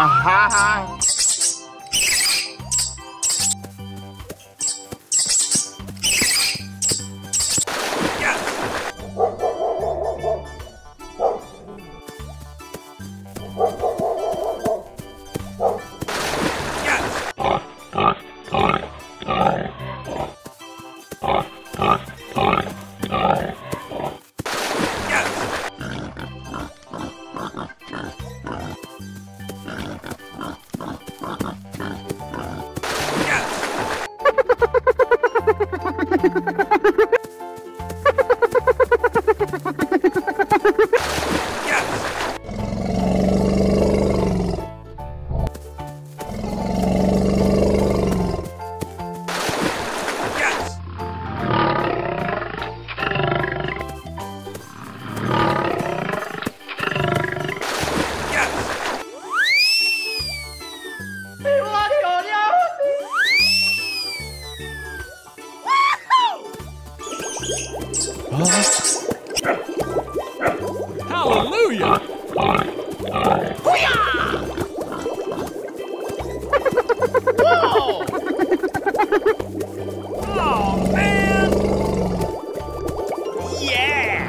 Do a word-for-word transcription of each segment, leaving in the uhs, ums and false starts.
Aha! Hallelujah! Whoa! Oh, man! Yeah!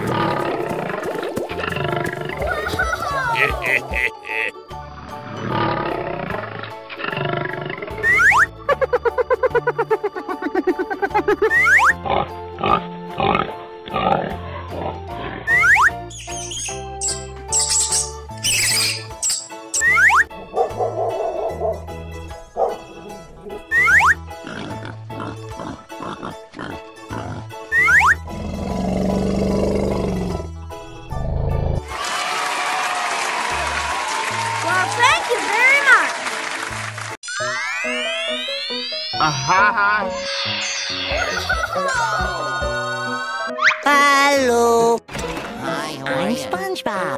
Aha! Hello! Hi, how are I'm you? SpongeBob!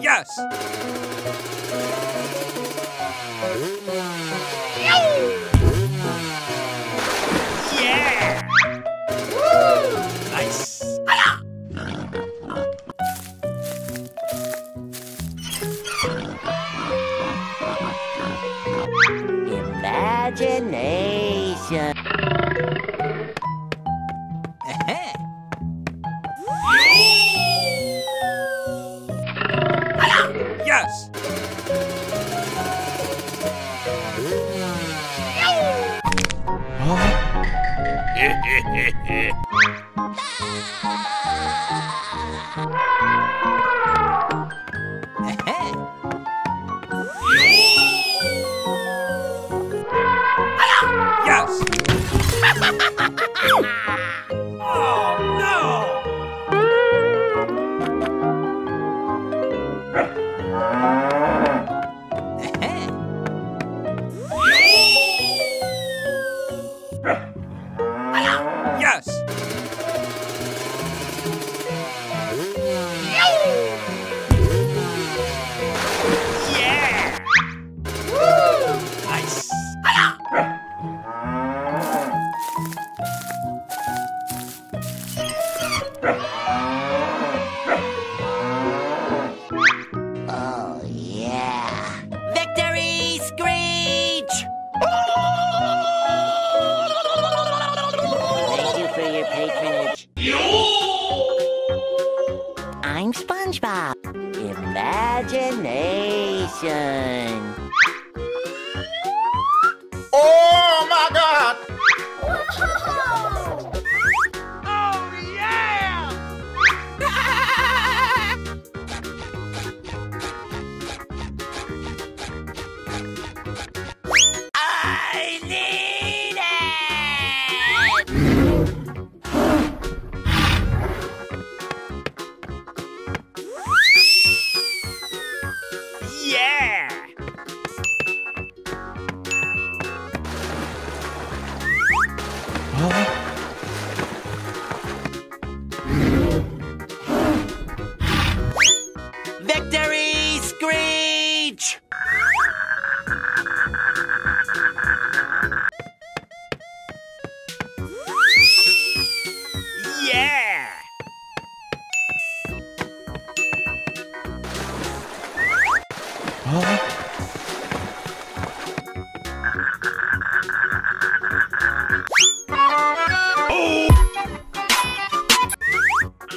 Yes! Yeah! Woo! Nice! Imagination. Yes. I'm SpongeBob. Imagination. Oh my God! Whoa. Oh yeah! I need it!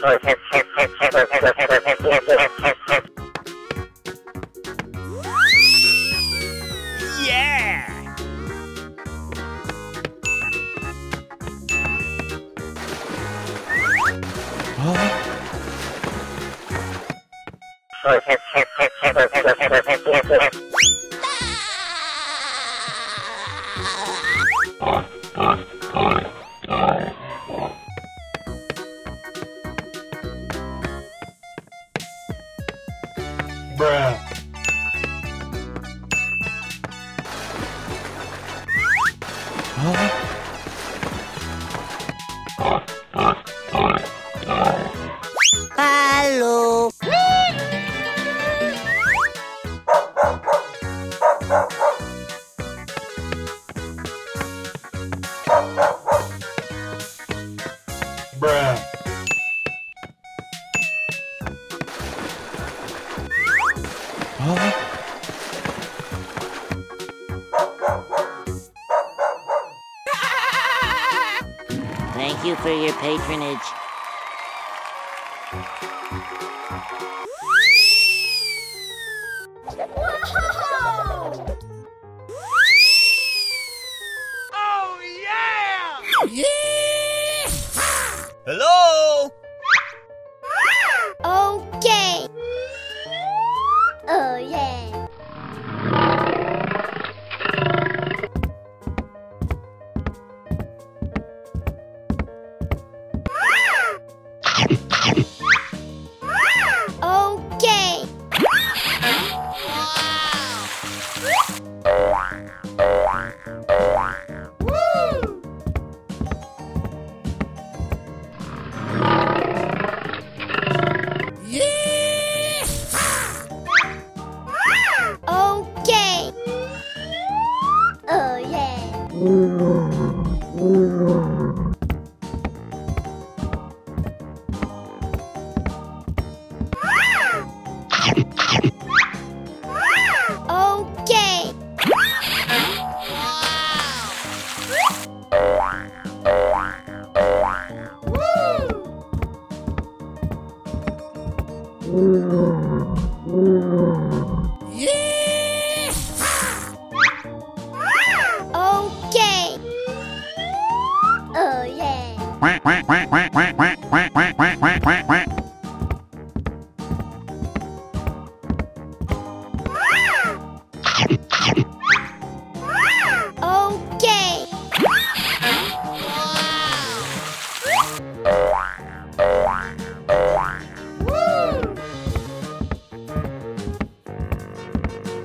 Yeah! Huh? Thank you for your patronage. Whoa! Oh yeah! Yeah! Hello? Okay. Oh yeah.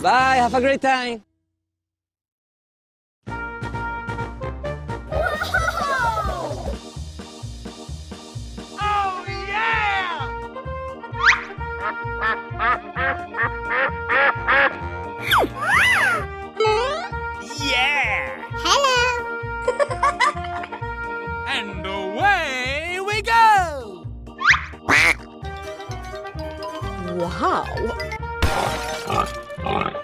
Bye, have a great time. Whoa! Oh yeah! Yeah! Hello! And away we go! Wow! Bye.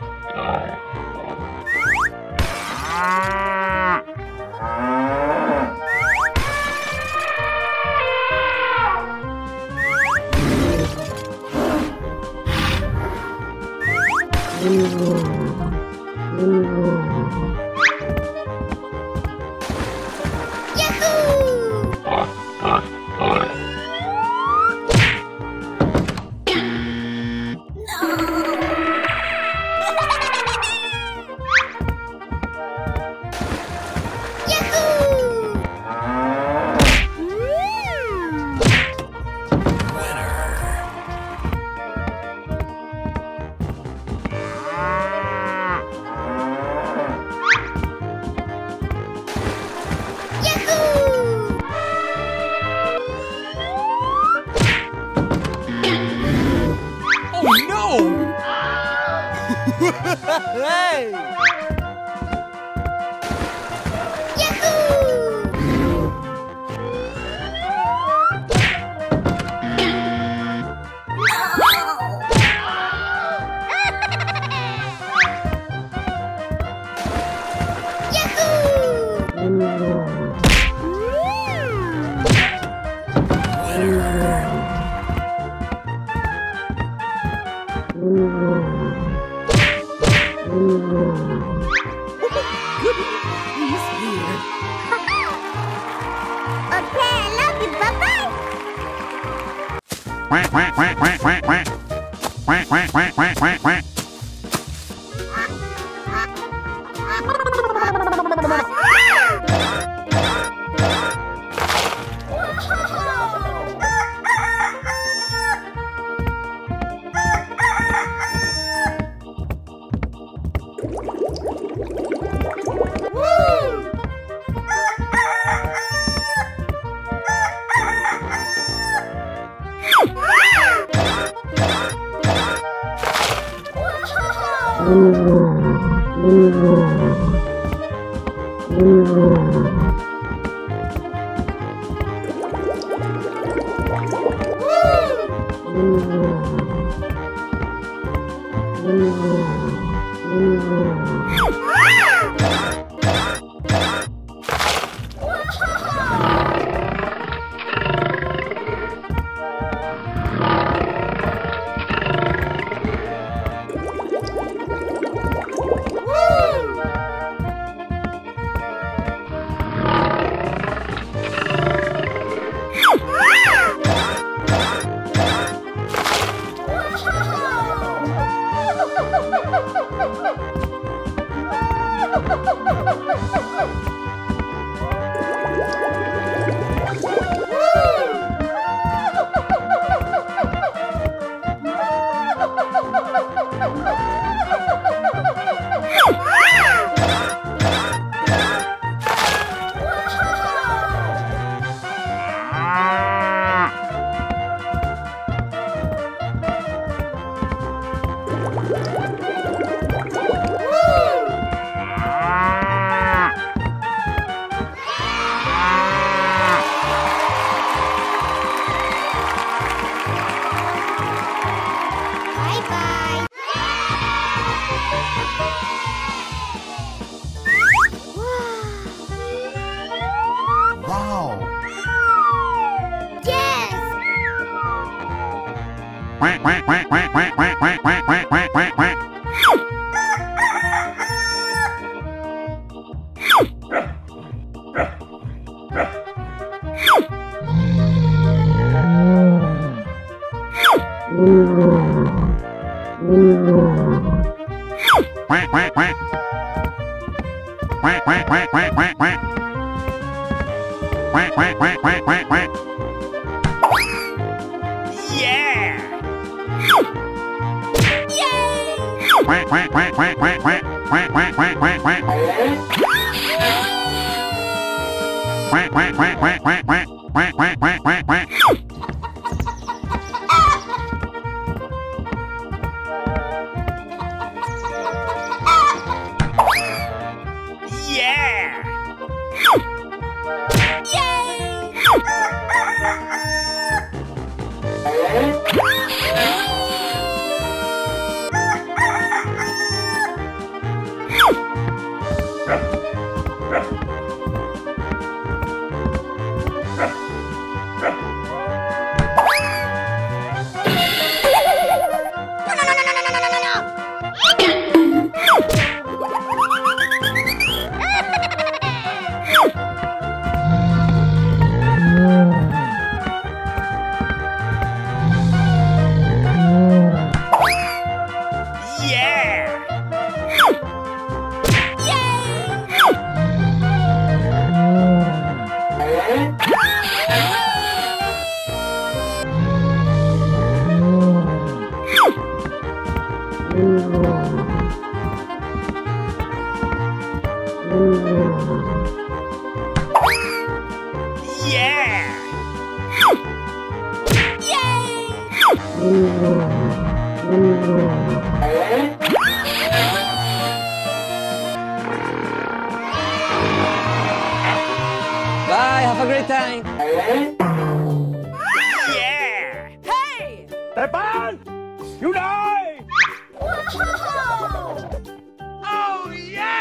Hey! Yahoo! Yahoo! Winner! Yay! Have a great time. Yeah! Hey! Peppa! You die! Whoa! Oh, yeah!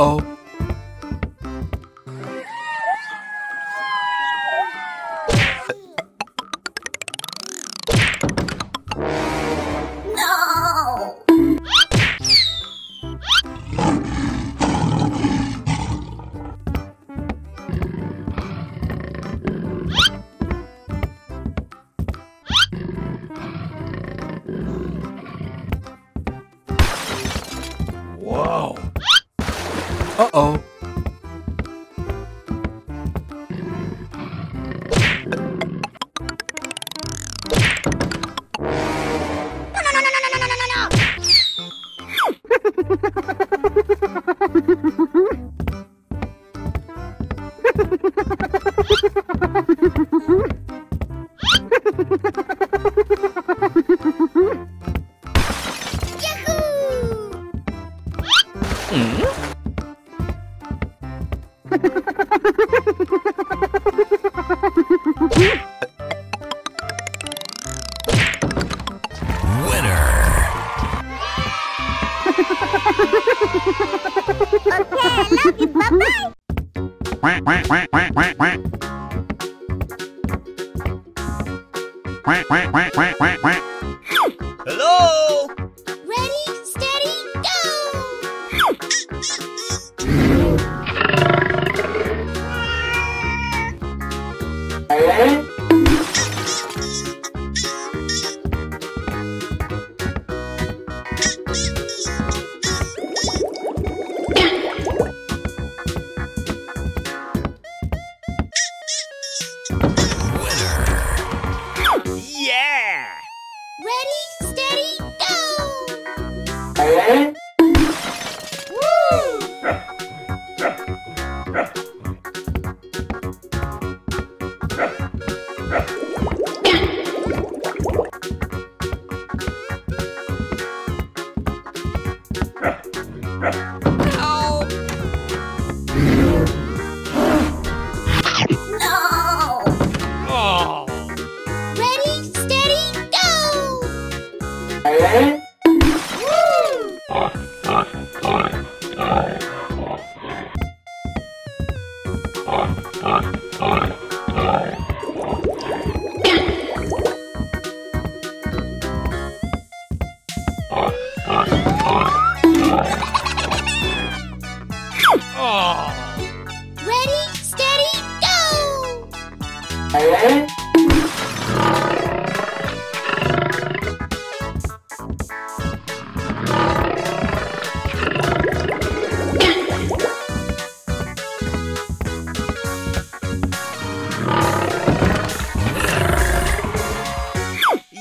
Uh-oh. Uh-oh. Hello? Ready, steady, go!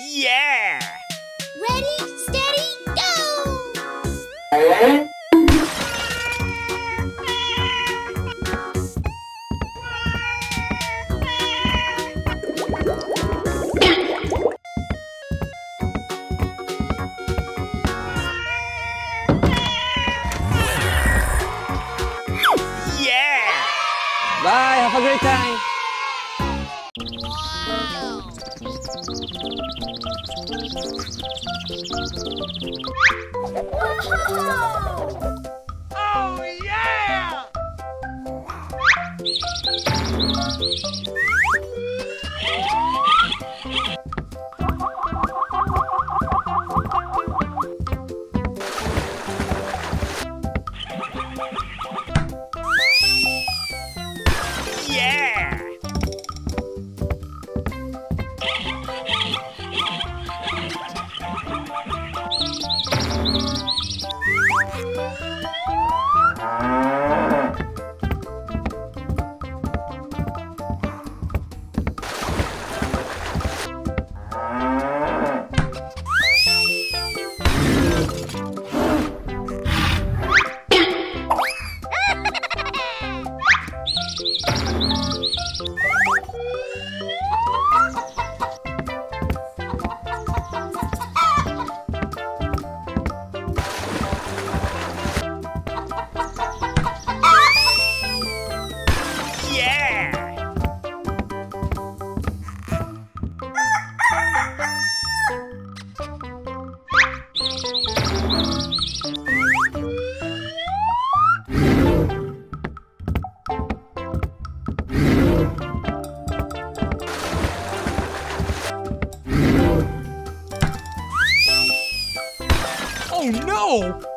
Winner! Yeah! Ready? go! Ah!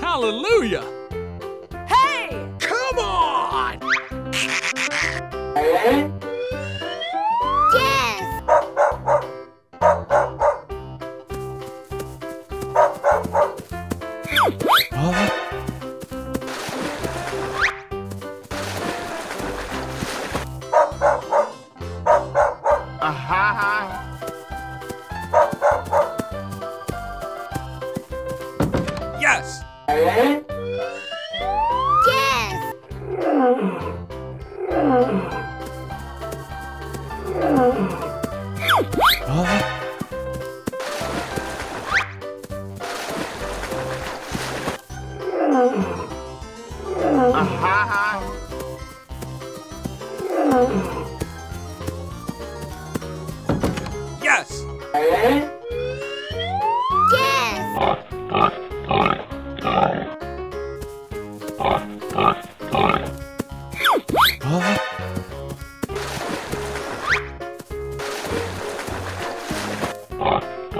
Hallelujah! Hey! Come on! Yes! Huh? Yes! Yes! Huh? Yes! Yes! Huh? Yes! Yes! Huh? Yes!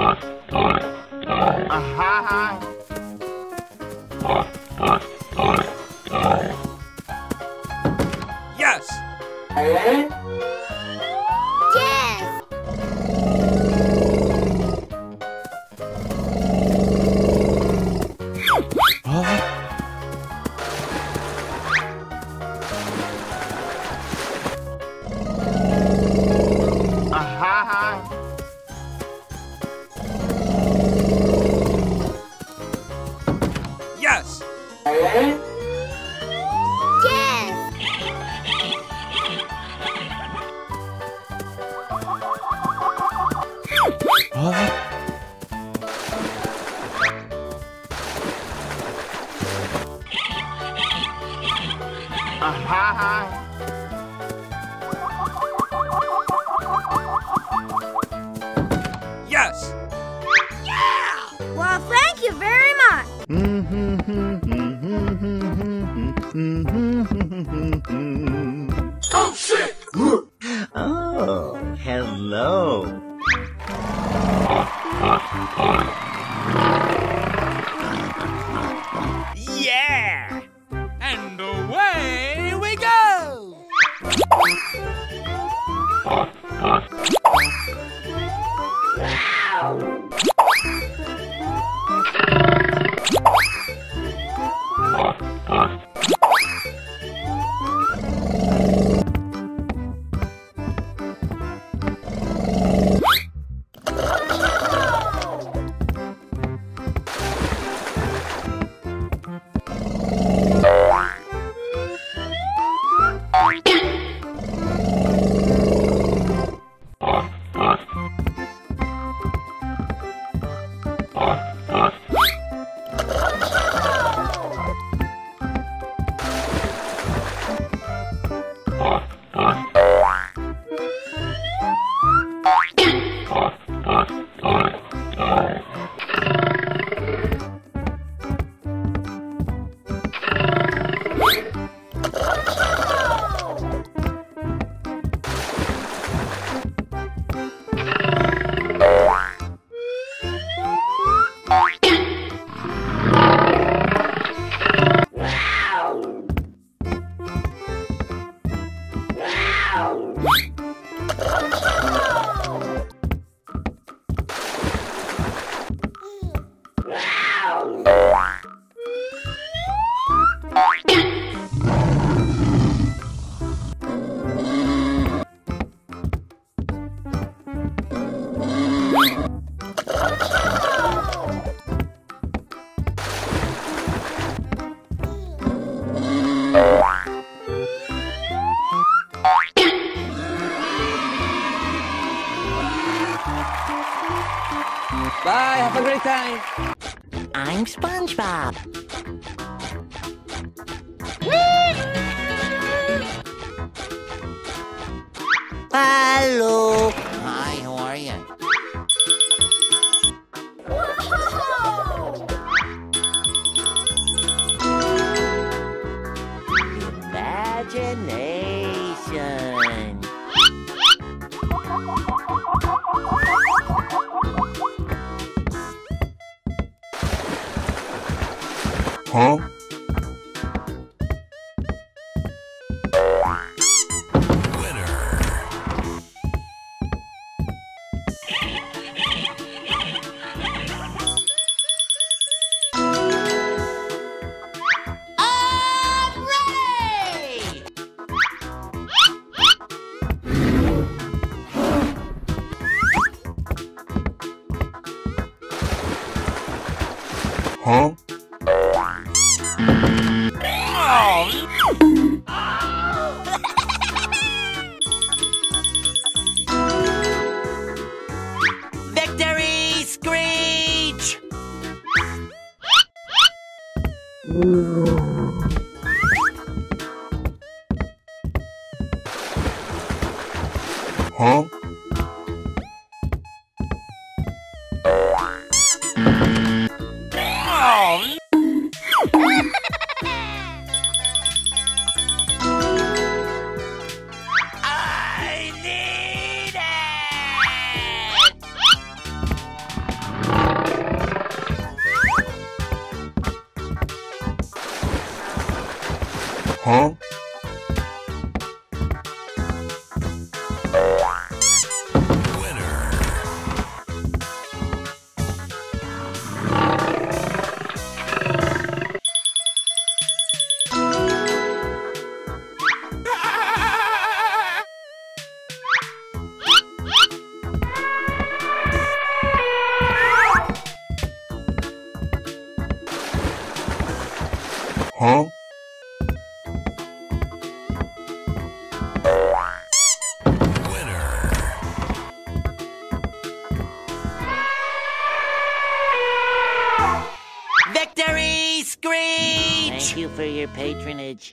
Yes! Huh? Aha! Yes! Yeah! Well, thank you very much! Oh, shit! Oh, hello! Yeah! And away we go! Bye, have a great time! I'm SpongeBob! Hello! Hi, how are you? Whoa! Imagination! Huh? Huh? Victory screech! Huh? Huh? Winner. Huh? Victory screech! Thank you for your patronage.